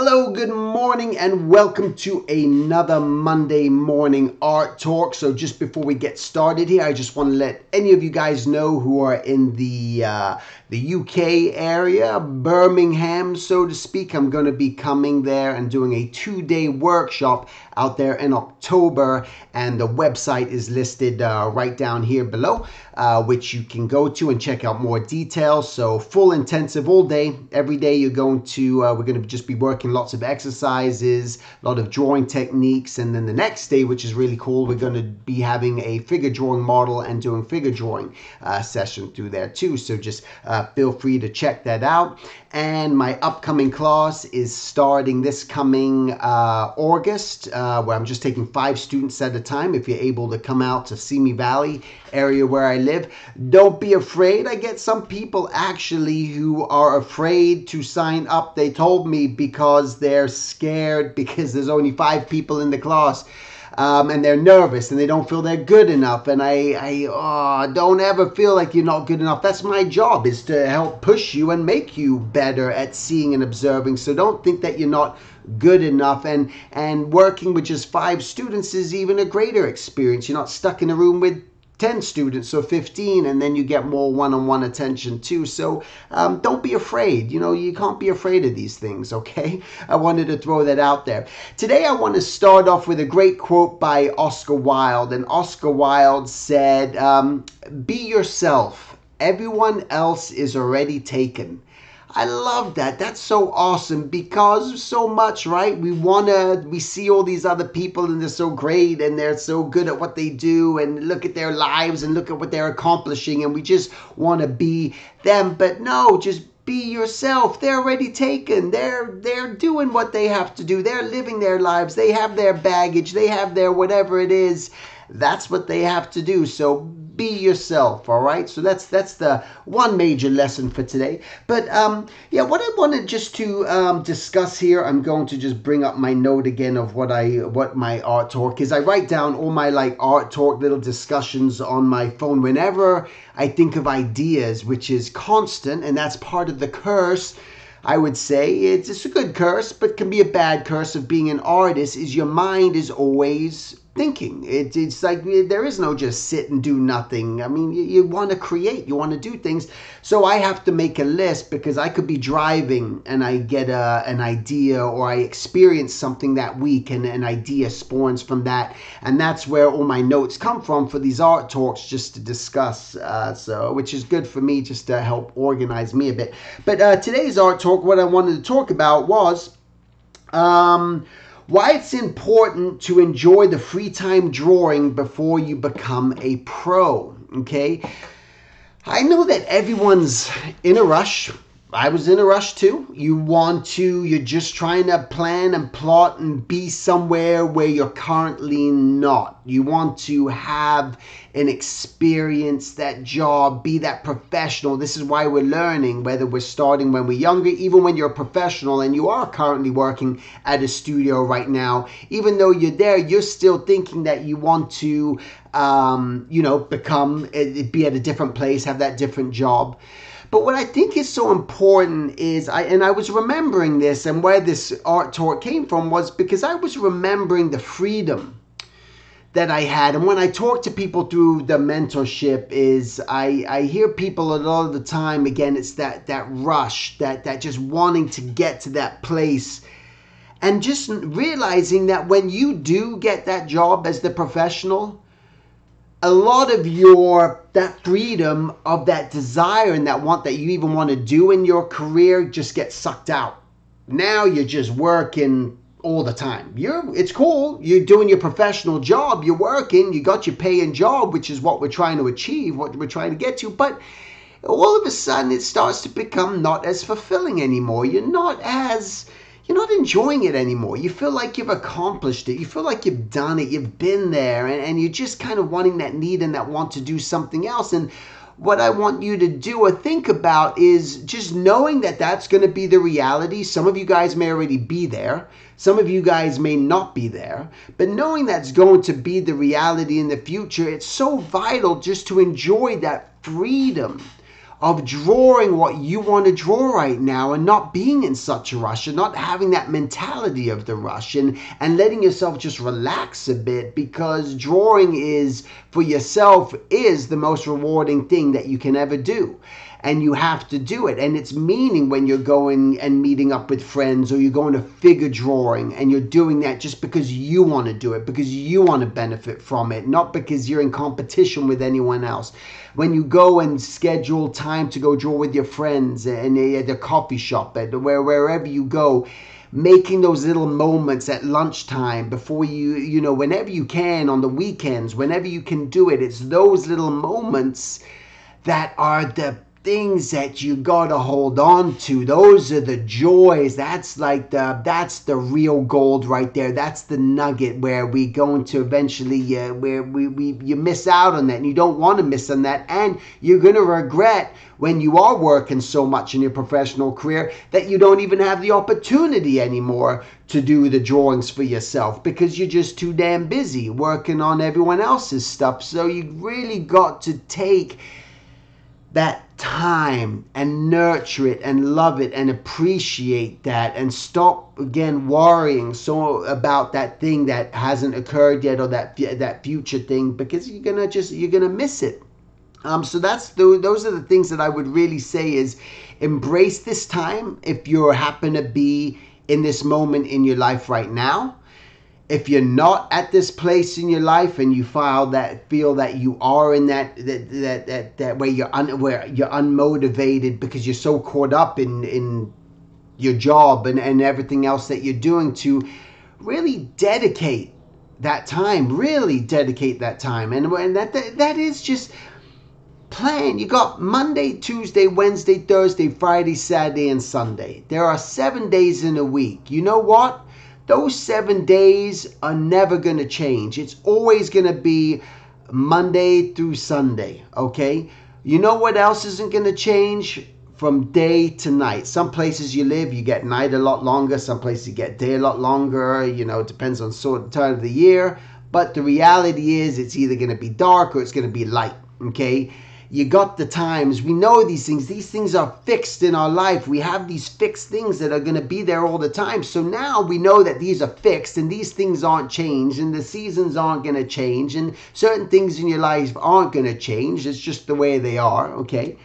Hello, good morning, and welcome to another Monday morning art talk. So just before we get started here, I just want to let any of you guys know who are in the UK area, Birmingham, so to speak. I'm going to be coming there and doing a two-day workshop out there in October, and the website is listed right down here below, which you can go to and check out more details. So full intensive all day, every day. You're going to we're going to just be working lots of exercises, a lot of drawing techniques, and then the next day, which is really cool, we're going to be having a figure drawing model and doing figure drawing session through there too. So just feel free to check that out. And my upcoming class is starting this coming August, where I'm just taking 5 students at a time. If you're able to come out to Simi Valley area where I live, don't be afraid. I get some people actually who are afraid to sign up, they told me, because they're scared because there's only 5 people in the class. And they're nervous and they don't feel they're good enough. And I don't ever feel like you're not good enough. That's my job, is to help push you and make you better at seeing and observing. So don't think that you're not good enough. And working with just 5 students is even a greater experience. You're not stuck in a room with 10 students or 15, and then you get more one-on-one attention too. So don't be afraid. You know, you can't be afraid of these things, okay? I wanted to throw that out there. Today I want to start off with a great quote by Oscar Wilde. And Oscar Wilde said, "Be yourself. Everyone else is already taken." I love that. That's so awesome, because so much, right? We see all these other people and they're so great and they're so good at what they do, and look at their lives and look at what they're accomplishing, and we just want to be them. But no, just be yourself. They're already taken. They're doing what they have to do. They're living their lives. They have their baggage. They have their whatever it is. That's what they have to do. So be yourself, all right? So that's the one major lesson for today. But yeah, what I wanted just to discuss here, I'm going to just bring up my note again of what my art talk is. I write down all my like art talk little discussions on my phone whenever I think of ideas, which is constant, and that's part of the curse. I would say it's a good curse, but can be a bad curse of being an artist, is your mind is always thinking. It's like there is no just sit and do nothing. I mean, you want to create, you want to do things. So I have to make a list, because I could be driving and I get an idea, or I experience something that week and an idea spawns from that. And that's where all my notes come from for these art talks, just to discuss. So, which is good for me, just to help organize me a bit. But today's art talk, what I wanted to talk about was why it's important to enjoy the free time drawing before you become a pro, okay? I know that everyone's in a rush. I was in a rush too. You're just trying to plan and plot and be somewhere where you're currently not. You want to have an experience, that job, be that professional. This is why we're learning, whether we're starting when we're younger, even when you're a professional and you are currently working at a studio right now. Even though you're there, you're still thinking that you want to, you know, be at a different place, have that different job. But what I think is so important is, I was remembering this, and where this art talk came from was because I was remembering the freedom that I had. And when I talk to people through the mentorship, is I hear people a lot of the time, again, it's that rush, that just wanting to get to that place. And just realizing that when you do get that job as the professional, a lot of that freedom of that desire and that want that you even want to do in your career just gets sucked out. Now you're just working all the time. It's cool. You're doing your professional job. You're working. You got your pay and job, which is what we're trying to achieve, what we're trying to get to. But all of a sudden, it starts to become not as fulfilling anymore. You're not enjoying it anymore. You feel like you've accomplished it. You feel like you've done it. You've been there, and you're just kind of wanting that need and that want to do something else. And what I want you to do or think about is just knowing that that's going to be the reality. Some of you guys may already be there. Some of you guys may not be there. But knowing that's going to be the reality in the future, it's so vital just to enjoy that freedom of drawing what you want to draw right now and not being in such a rush and not having that mentality of the rush and letting yourself just relax a bit, because drawing is, for yourself, is the most rewarding thing that you can ever do. And you have to do it. And it's meaning when you're going and meeting up with friends, or you're going to figure drawing and you're doing that just because you want to do it, because you want to benefit from it, not because you're in competition with anyone else. When you go and schedule time to go draw with your friends and at the coffee shop, at wherever you go, making those little moments at lunchtime, before you know, whenever you can, on the weekends, whenever you can do it, it's those little moments that are the things that you gotta hold on to. Those are the joys. That's like that's the real gold right there. That's the nugget where we going to eventually you miss out on that, and you don't want to miss on that, and you're gonna regret when you are working so much in your professional career that you don't even have the opportunity anymore to do the drawings for yourself, because you're just too damn busy working on everyone else's stuff. So you really got to take that time and nurture it and love it and appreciate that, and stop again worrying so about that thing that hasn't occurred yet, or that future thing, because you're gonna miss it. So those are the things that I would really say is embrace this time if you happen to be in this moment in your life right now. If you're not at this place in your life and you feel that you are in that way, where you're unmotivated because you're so caught up in your job and everything else that you're doing, to really dedicate that time. Really dedicate that time. And that is just plan. You got Monday, Tuesday, Wednesday, Thursday, Friday, Saturday, and Sunday. There are 7 days in a week. You know what? Those 7 days are never going to change. It's always going to be Monday through Sunday, okay? You know what else isn't going to change? From day to night. Some places you live, you get night a lot longer. Some places you get day a lot longer. You know, it depends on sort of time of the year. But the reality is it's either going to be dark or it's going to be light, okay? You got the times. We know these things. These things are fixed in our life. We have these fixed things that are going to be there all the time. So now we know that these are fixed and these things aren't changed, and the seasons aren't going to change, and certain things in your life aren't going to change. It's just the way they are, okay?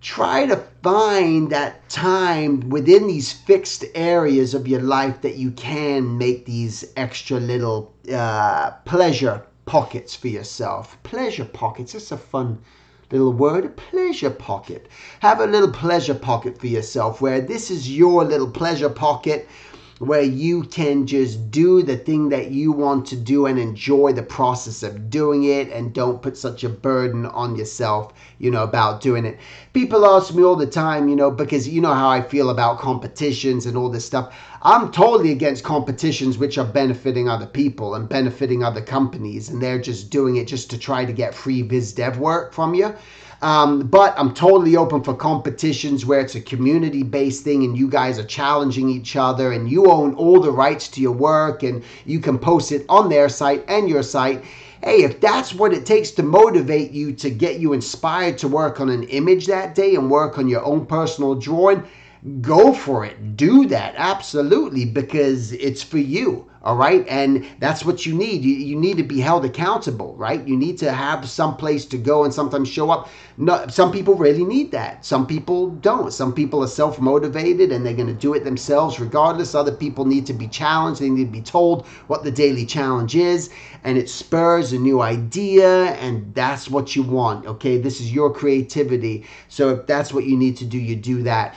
Try to find that time within these fixed areas of your life that you can make these extra little pleasure pockets for yourself. Pleasure pockets, that's a fun little word, a pleasure pocket. Have a little pleasure pocket for yourself, where this is your little pleasure pocket where you can just do the thing that you want to do and enjoy the process of doing it, and don't put such a burden on yourself, you know, about doing it. People ask me all the time, you know, because you know how I feel about competitions and all this stuff. I'm totally against competitions which are benefiting other people and benefiting other companies, and they're just doing it just to try to get free biz dev work from you. But I'm totally open for competitions where it's a community-based thing and you guys are challenging each other and you own all the rights to your work and you can post it on their site and your site. Hey, if that's what it takes to motivate you, to get you inspired to work on an image that day and work on your own personal drawing, go for it. Do that, absolutely, because it's for you, all right? And that's what you need. You need to be held accountable, right? You need to have some place to go and sometimes show up. No, some people really need that. Some people don't. Some people are self-motivated and they're going to do it themselves regardless. Other people need to be challenged. They need to be told what the daily challenge is, and it spurs a new idea, and that's what you want, okay? This is your creativity. So if that's what you need to do, you do that.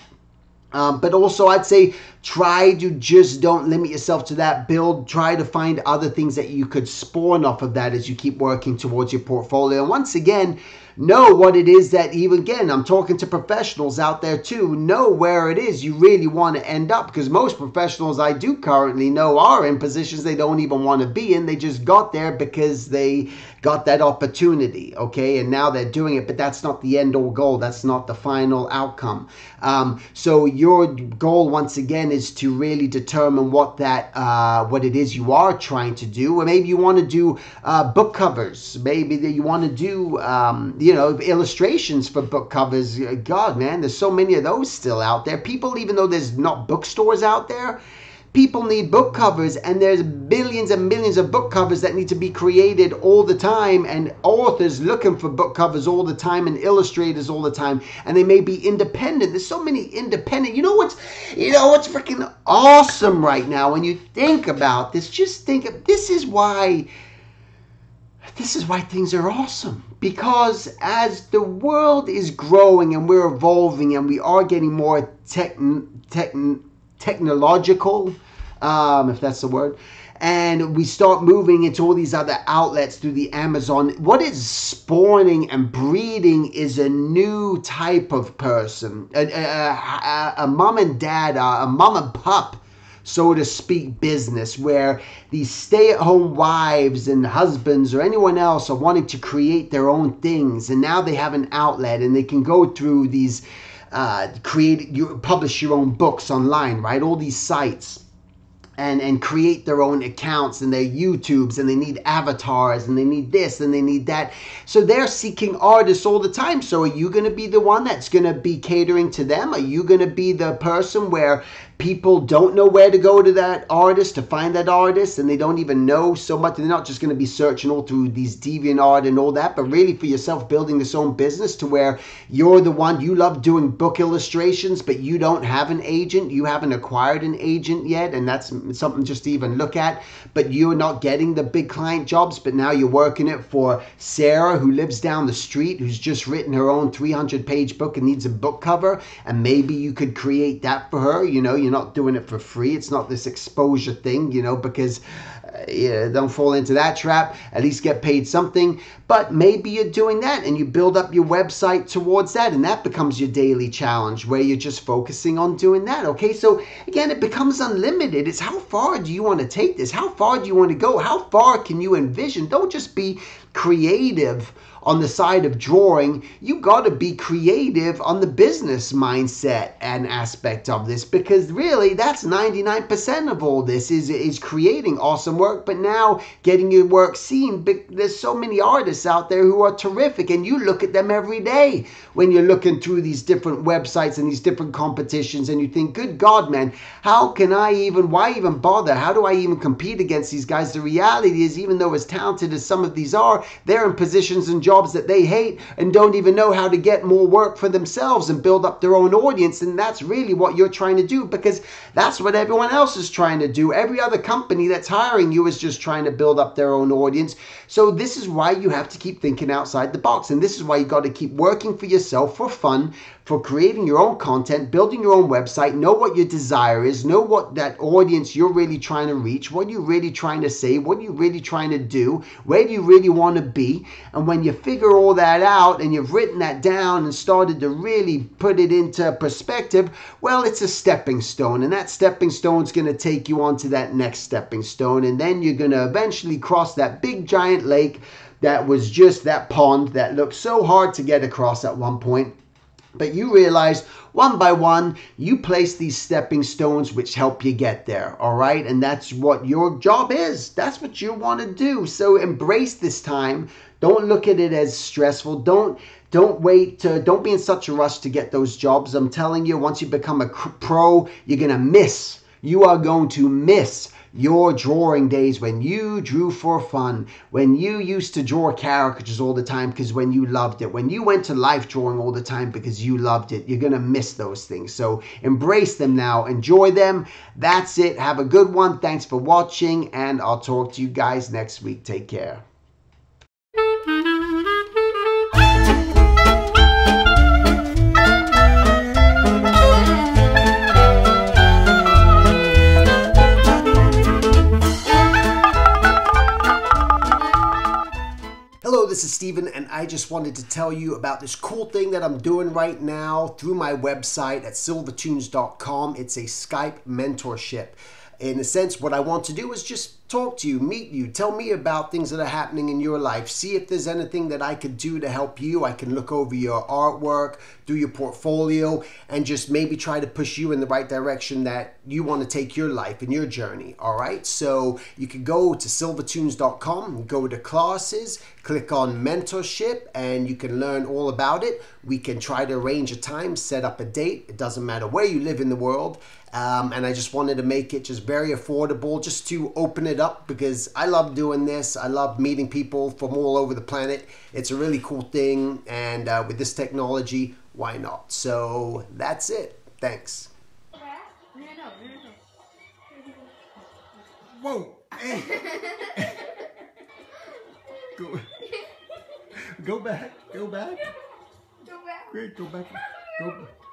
But also, I'd say try to just don't limit yourself to that build. Try to find other things that you could spawn off of that as you keep working towards your portfolio. And once again, know what it is that, even again, I'm talking to professionals out there too, know where it is you really want to end up, because most professionals I do currently know are in positions they don't even want to be in. They just got there because they got that opportunity, okay? And now they're doing it, but that's not the end all goal. That's not the final outcome. So your goal, once again, is to really determine what it is you are trying to do. Or maybe you want to do book covers. Maybe that you want to do you know, illustrations for book covers. God, man, there's so many of those still out there. People, even though there's not bookstores out there, people need book covers, and there's billions and millions of book covers that need to be created all the time, and authors looking for book covers all the time, and illustrators all the time, and they may be independent. There's so many independent. You know what's freaking awesome right now when you think about this? Just think of this is why things are awesome. Because as the world is growing and we're evolving and we are getting more technological, if that's the word, and we start moving into all these other outlets through the Amazon, what is spawning and breeding is a new type of person, a mom and dad, a mom and pop, so to speak, business, where these stay-at-home wives and husbands or anyone else are wanting to create their own things, and now they have an outlet and they can go through these publish your own books online, right? All these sites, and create their own accounts and their YouTubes, and they need avatars, and they need this, and they need that. So they're seeking artists all the time. So are you going to be the one that's going to be catering to them? Are you going to be the person where people don't know where to go to that artist, to find that artist, and they don't even know so much? They're not just going to be searching all through these DeviantArt and all that, but really for yourself building this own business to where you're the one, you love doing book illustrations, but you don't have an agent, you haven't acquired an agent yet, and that's something just to even look at, but you're not getting the big client jobs, but now you're working it for Sarah, who lives down the street, who's just written her own 300-page book and needs a book cover, and maybe you could create that for her. You know, you're not doing it for free. It's not this exposure thing, you know, because yeah, don't fall into that trap. At least get paid something. But maybe you're doing that and you build up your website towards that, and that becomes your daily challenge where you're just focusing on doing that. Okay, so again, it becomes unlimited. It's how far do you want to take this? How far do you want to go? How far can you envision? Don't just be creative on the side of drawing. You got to be creative on the business mindset and aspect of this, because really that's 99% of all this is creating awesome work, but now getting your work seen. But there's so many artists out there who are terrific, and you look at them every day when you're looking through these different websites and these different competitions, and you think, good God, man, how can I even, why even bother? How do I even compete against these guys? The reality is, even though as talented as some of these are, they're in positions and jobs that they hate and don't even know how to get more work for themselves and build up their own audience. And that's really what you're trying to do, because that's what everyone else is trying to do. Every other company that's hiring you is just trying to build up their own audience. So this is why you have to keep thinking outside the box, and this is why you got to keep working for yourself for fun, for creating your own content, building your own website. Know what your desire is, know what that audience you're really trying to reach, what you're really trying to say, what you're really trying to do, where do you really want to be. And when you figure all that out and you've written that down and started to really put it into perspective, well, it's a stepping stone, and that stepping stone is going to take you on to that next stepping stone, and then you're going to eventually cross that big giant lake that was just that pond that looked so hard to get across at one point. But you realize one by one, you place these stepping stones which help you get there, all right? And that's what your job is. That's what you want to do. So embrace this time. Don't look at it as stressful. Don't wait. Don't be in such a rush to get those jobs. I'm telling you, once you become a pro, you're going to miss. You are going to miss your drawing days when you drew for fun, when you used to draw caricatures all the time because when you loved it, when you went to life drawing all the time because you loved it. You're going to miss those things. So embrace them now. Enjoy them. That's it. Have a good one. Thanks for watching, and I'll talk to you guys next week. Take care. This is Steven, and I just wanted to tell you about this cool thing that I'm doing right now through my website at silvertoons.com. It's a Skype mentorship. In a sense, what I want to do is just talk to you, meet you, tell me about things that are happening in your life, see if there's anything that I could do to help you. I can look over your artwork, do your portfolio, and just maybe try to push you in the right direction that you want to take your life and your journey, all right? So you can go to silvertoons.com, go to classes, click on mentorship, and you can learn all about it. We can try to arrange a time, set up a date. It doesn't matter where you live in the world. And I just wanted to make it just very affordable, just to open it up, because I love doing this. I love meeting people from all over the planet. It's a really cool thing. And with this technology, why not? So that's it. Thanks. Whoa. Hey. Go back. Go back. Great. Go back. Go back.